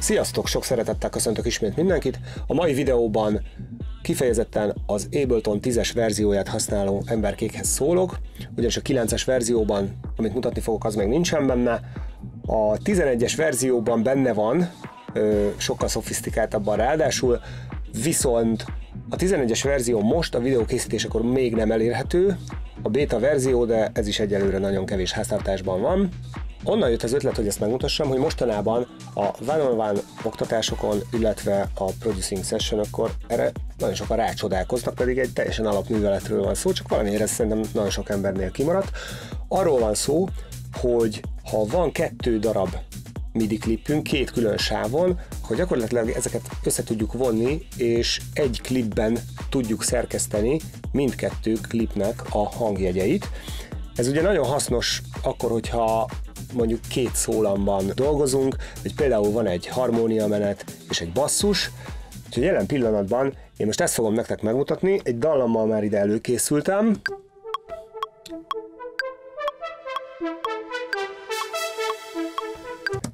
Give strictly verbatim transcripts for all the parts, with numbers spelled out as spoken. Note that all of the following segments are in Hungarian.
Sziasztok! Sok szeretettel köszöntök ismét mindenkit! A mai videóban kifejezetten az Ableton tízes verzióját használó emberkékhez szólok, ugyanis a kilences verzióban, amit mutatni fogok, az még nincsen benne. A tizenegyes verzióban benne van, ö, sokkal szofisztikáltabban ráadásul, viszont a tizenegyes verzió most a videó készítésekor még nem elérhető, a beta verzió, de ez is egyelőre nagyon kevés háztartásban van. Onnan jött az ötlet, hogy ezt megmutassam, hogy mostanában a one-on-one oktatásokon, illetve a producing session-ökkor erre nagyon sokan rácsodálkoznak, pedig egy teljesen alapműveletről van szó, csak valamiért ez szerintem nagyon sok embernél kimaradt. Arról van szó, hogy ha van kettő darab midi klipünk két külön sávon, akkor gyakorlatilag ezeket össze tudjuk vonni, és egy klipben tudjuk szerkeszteni mindkettő klipnek a hangjegyeit. Ez ugye nagyon hasznos akkor, hogyha mondjuk két szólamban dolgozunk, hogy például van egy harmóniamenet és egy basszus, úgyhogy jelen pillanatban én most ezt fogom nektek megmutatni, egy dallammal már ide előkészültem.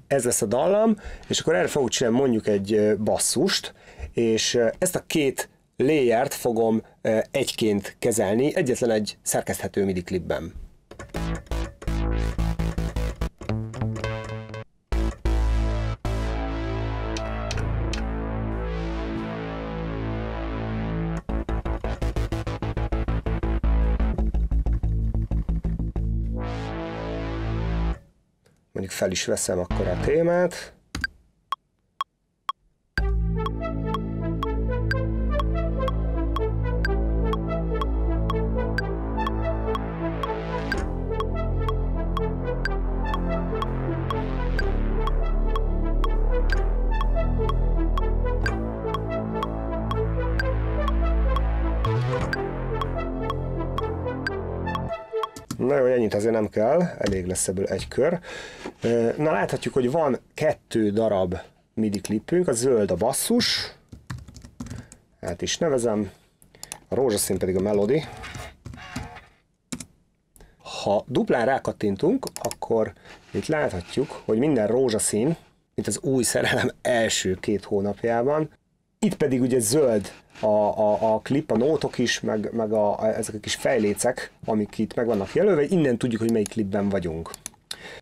Ez lesz a dallam, és akkor erre fogok csinálni mondjuk egy basszust, és ezt a két layert fogom egyként kezelni, egyetlen egy szerkeszthető midi klipben. Mondjuk fel is veszem akkor a témát. Na jó, ennyit azért nem kell, elég lesz ebből egy kör. Na, láthatjuk, hogy van kettő darab midi klipünk, a zöld a basszus, hát is nevezem, a rózsaszín pedig a melody. Ha duplán rákattintunk, akkor itt láthatjuk, hogy minden rózsaszín, mint az új szerelem első két hónapjában. Itt pedig ugye zöld a, a, a klip, a nótok is, meg, meg a, a, ezek a kis fejlécek, amik itt meg vannak jelölve, innen tudjuk, hogy melyik klipben vagyunk.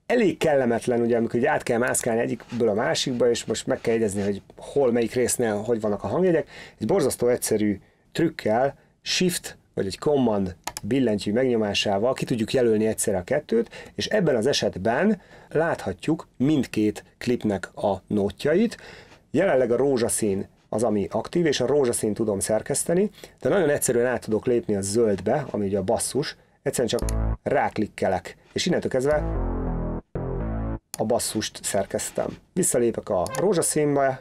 Elég kellemetlen, ugye, amikor át kell mászkálni egyikből a másikba, és most meg kell jegyezni, hogy hol, melyik résznél, hogy vannak a hangjegyek. Egy borzasztó egyszerű trükkel, shift vagy egy command billentyű megnyomásával ki tudjuk jelölni egyszerre a kettőt, és ebben az esetben láthatjuk mindkét klipnek a nótjait. Jelenleg a rózsaszín az, ami aktív, és a rózsaszín tudom szerkeszteni, de nagyon egyszerűen át tudok lépni a zöldbe, ami ugye a basszus, egyszerűen csak ráklikkelek, és innentől kezdve a basszust szerkeztem. Visszalépek a rózsaszínbe,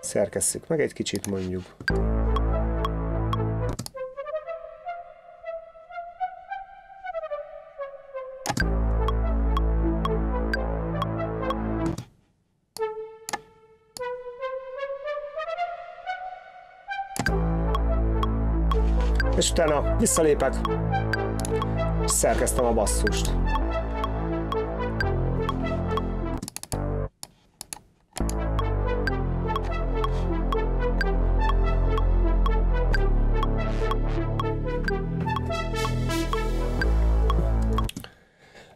szerkesszük meg egy kicsit mondjuk. És utána visszalépek, és szerkeztem a basszust.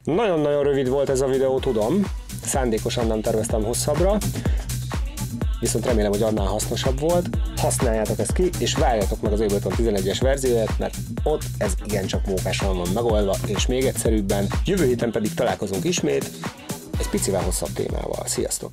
Nagyon-nagyon rövid volt ez a videó, tudom, szándékosan nem terveztem hosszabbra, viszont remélem, hogy annál hasznosabb volt. Használjátok ezt ki, és várjátok meg az Ableton tizenegyes verzióját, mert ott ez igencsak mókásan van megoldva, és még egyszerűbben. Jövő héten pedig találkozunk ismét egy picivel hosszabb témával. Sziasztok!